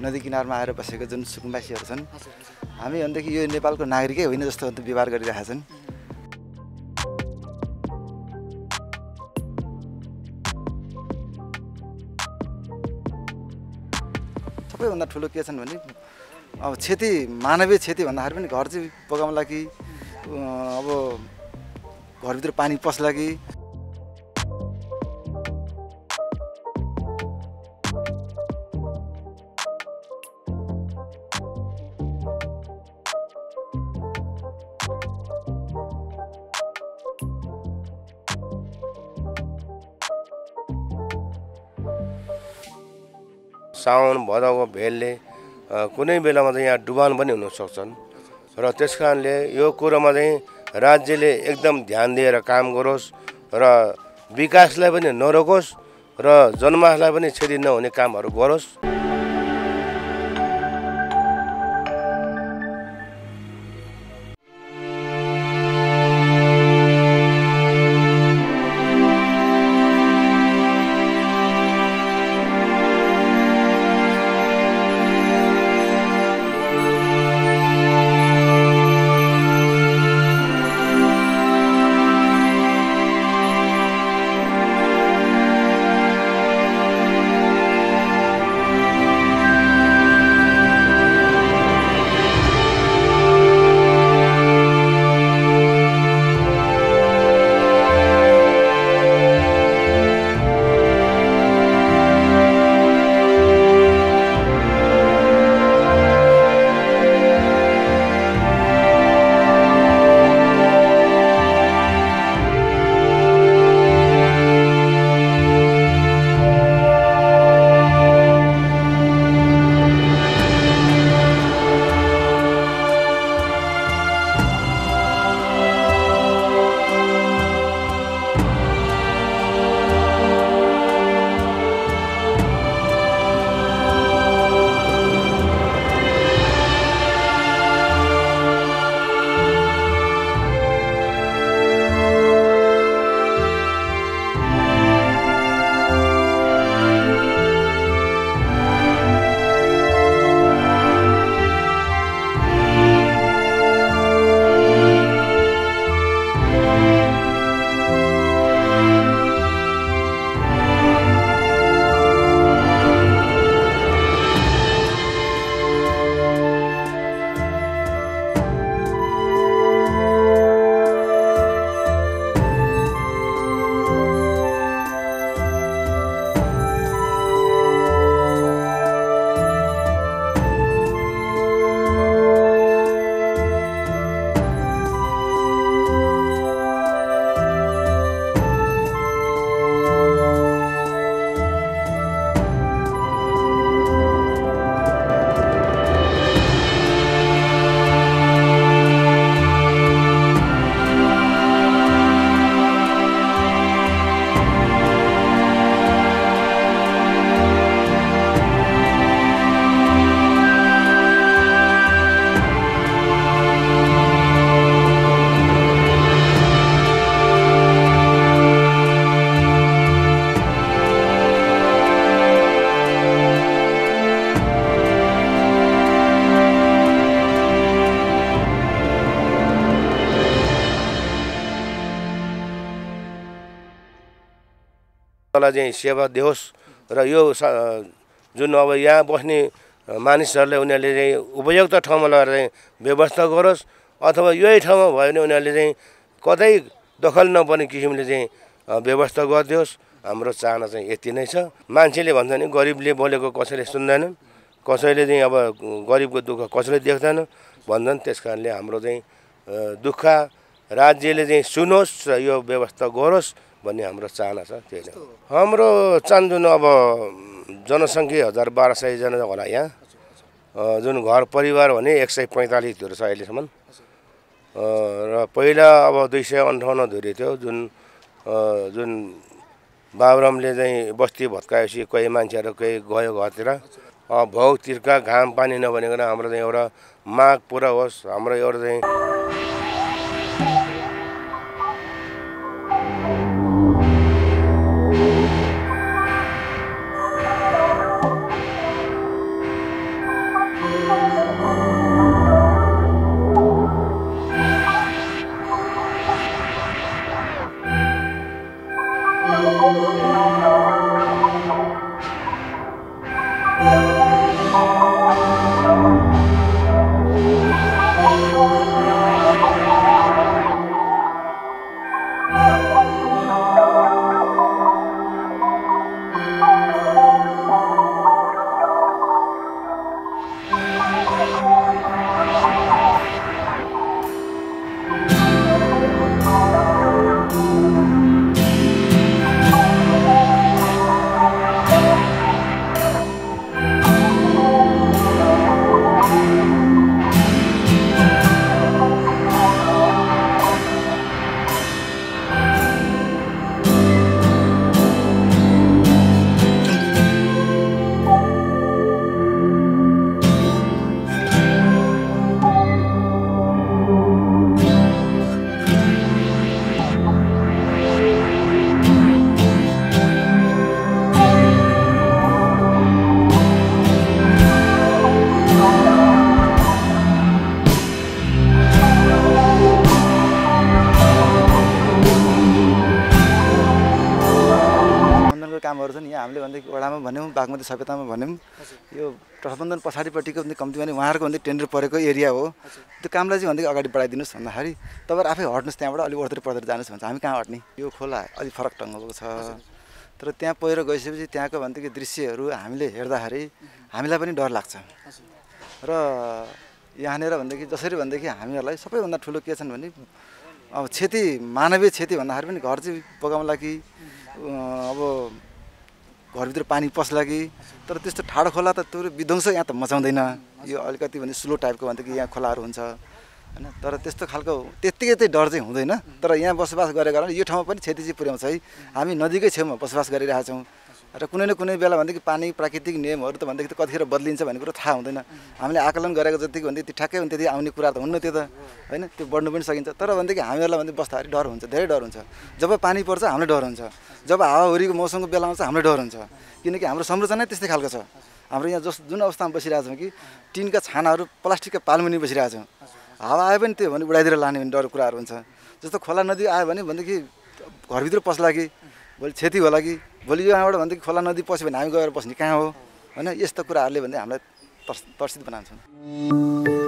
नदी किनारमा आएर बसेको जुन सुकुम्बासीहरू छन् हामी अन्तदेखि यो नेपालको नागरिकै होइन जस्तो व्यवहार गरिरहेका छन्। सबैभन्दा ठुलो के छन् भने अब क्षति मानवीय क्षति भन्दाखेरि पनि घर चाहिँ बगाउनला कि अब घरभित्र पानी पस्ला कि साउन भदौको भेलले कुनै बेलामा चाहिँ यहाँ डुबान पनि हुन सक्छन् र त्यसकारणले यो कुरोमा चाहिँ राज्यले एकदम ध्यान दिएर काम गरोस् र विकासलाई पनि नरोकोस् र जनमानसलाई पनि क्षति नहुने कामहरू गरोस्। सेवा दियोस् र यो जुन अब यहाँ बस्ने मानिसहरूले उनीहरूले चाहिँ उपयुक्त ठाउँमा लगेर चाहिँ व्यवस्था गरोस् अथवा यही ठाउँमा भयो भने उनीहरूले चाहिँ कतै दखल नपर्ने किसिमले चाहिँ व्यवस्था गरिदियोस्। हाम्रो चाहना चाहिँ यति नै छ। मान्छेले भन्छ नि गरिबले बोलेको कसैले सुन्दैनन्, कसैले चाहिँ अब गरिबको दुःख कसैले देख्दैन भन्छन्। त्यस कारणले हाम्रो चाहिँ दुःख राज्यले चाहिँ सुनोस् र यो व्यवस्था गरोस् भन्ने हाम्रो चाहना छ। त्यही नै हाम्रो चाहना। जुन अब जनसङ्ख्या 1,200 जना होला यहाँ, जुन घर परिवार भने 145 धुरी छ अहिलेसम्म र पहिला अब 258 धुरी थियो। जुन जुन बाबुरामले चाहिँ बस्ती भत्काएपछि कोही मान्छेहरू कोही गयो घरतिर, भोक तिर्खा घाम पानी नभनेकन हाम्रो चाहिँ एउटा माग पुरा होस्, हाम्रो एउटा चाहिँ हामीले भन्दै वडामा भन्यौं बागमती सभ्यतामा भन्यौं यो तटबन्धन पछाडीपट्टिको पनि कम्ती भने उहाँहरुको भन्दै टेन्डर परेको एरिया हो त्यो कामलाई चाहिँ भन्दै अगाडि बढाइदिनुस् भन्दाखेरि तपाईहरु आफै हट्नुस् त्यहाँबाट अलि ओर्तिर पर्दै जानुस् भन्छ हामी कहाँ हट्ने यो खोला अलि फरक ढङ्गको छ तर त्यहाँ पहिरो गइसकेपछि त्यहाँको भन्दै कि दृश्यहरु हामीले हेर्दाखेरि हामीलाई पनि डर लाग्छ र यहाँनेर भन्दै कि जसरी भन्दै कि हामीहरुलाई सबैभन्दा ठूलो के छन् भने अब क्षति मानवीय क्षति भन्दाखेरि पनि घर चाहिँ बगाउनला कि अब घरभित्र पानी पस्ला कि तर त्यस्तो ठाडो खोला त त्यो विध्वंस यहाँ त मचाउँदैन यो अलिकति भने स्लो टाइपको भन्दा कि यहाँ खोलाहरू हुन्छ हैन तर त्यस्तो खालको त्यतिकै चाहिँ डर चाहिँ हुँदैन तर यहाँ बसोबास गरेको कारण यो ठाउँमा पनि क्षति चाहिँ पुर्याउँछ है हामी नदीकै छेउमा बसोबास गरिरहेका छौँ र कुनै न कुनै बेला भन्दा कि पानी प्राकृतिक नियमहरू त भन्दा कि कतिखेर बदलिन्छ भन्ने कुरो थाहा हुँदैन हामीले आकलन गरेको जतिको भन्दा त्यो ठ्याक्कै हुन्थ्यो त्यति आउने कुरा त हुन्न त्यो त हैन त्यो बढ्नु पनि सकिन्छ तर भन्दा कि हामीहरुलाई भन्दा बस्दाखेरि डर हुन्छ धेरै डर हुन्छ जब पानी पर्छ हामीलाई डर हुन्छ जब हावाहुरीको मौसमको बेला आउँछ हामीलाई डर हुन्छ किनकि हाम्रो संरचना त्यस्तै खालको छ हाम्रो यहाँ जुन अवस्थामा बसिरहेका छौँ कि टिनका छानाहरू प्लास्टिकका पाल्मुनि बसिरहेका छौँ हावा आए पनि त्यो भने उडाइदिएर लाने भन्ने डर कुराहरू हुन्छ जस्तो खोला नदी आयो भने कि घरभित्र पस्ला कि भोलि क्षति होला कि भोलि यहाँबाट भन्दा कि खोला नदी पस्यो भने हामी गएर बस्ने कहाँ हो हैन यस्ता कुराहरूले भन्दा हामीलाई तर्सित बनाउँछन्।